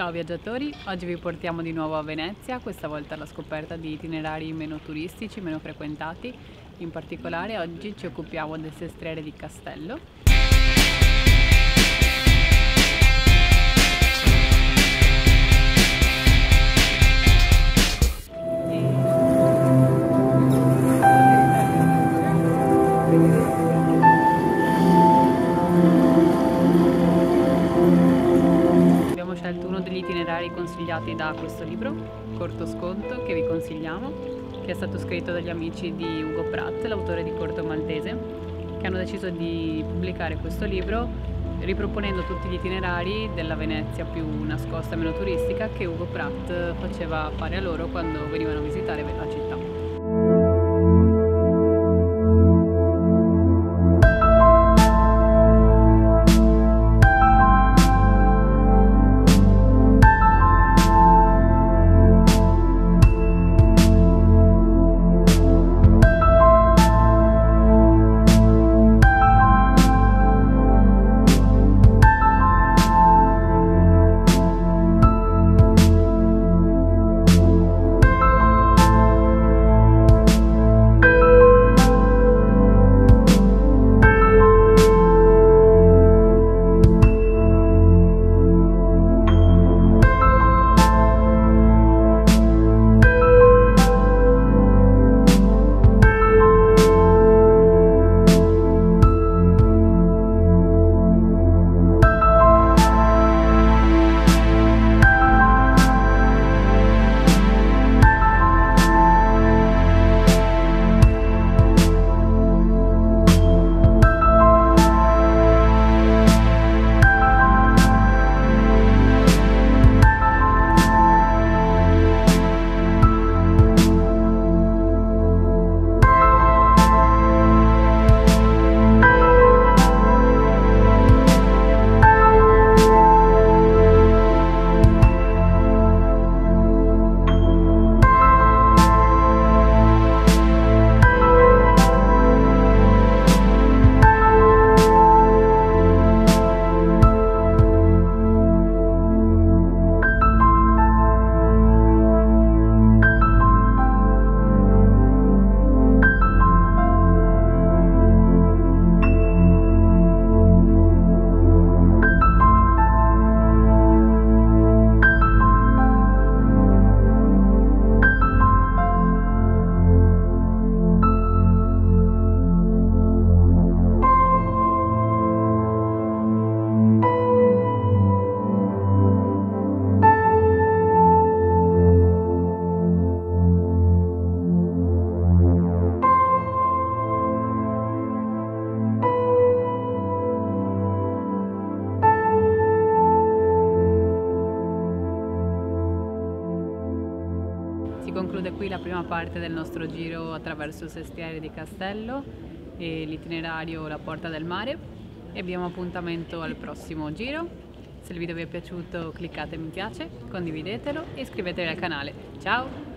Ciao viaggiatori, oggi vi portiamo di nuovo a Venezia, questa volta alla scoperta di itinerari meno turistici, meno frequentati. In particolare oggi ci occupiamo del Sestiere di Castello. Consigliati da questo libro, Corto Sconto, che vi consigliamo, che è stato scritto dagli amici di Hugo Pratt, l'autore di Corto Maltese, che hanno deciso di pubblicare questo libro riproponendo tutti gli itinerari della Venezia più nascosta, meno turistica, che Hugo Pratt faceva fare a loro quando venivano a visitare la città. Si conclude qui la prima parte del nostro giro attraverso il Sestiere di Castello e l'itinerario La Porta del Mare e abbiamo appuntamento al prossimo giro. Se il video vi è piaciuto cliccate mi piace, condividetelo e iscrivetevi al canale. Ciao!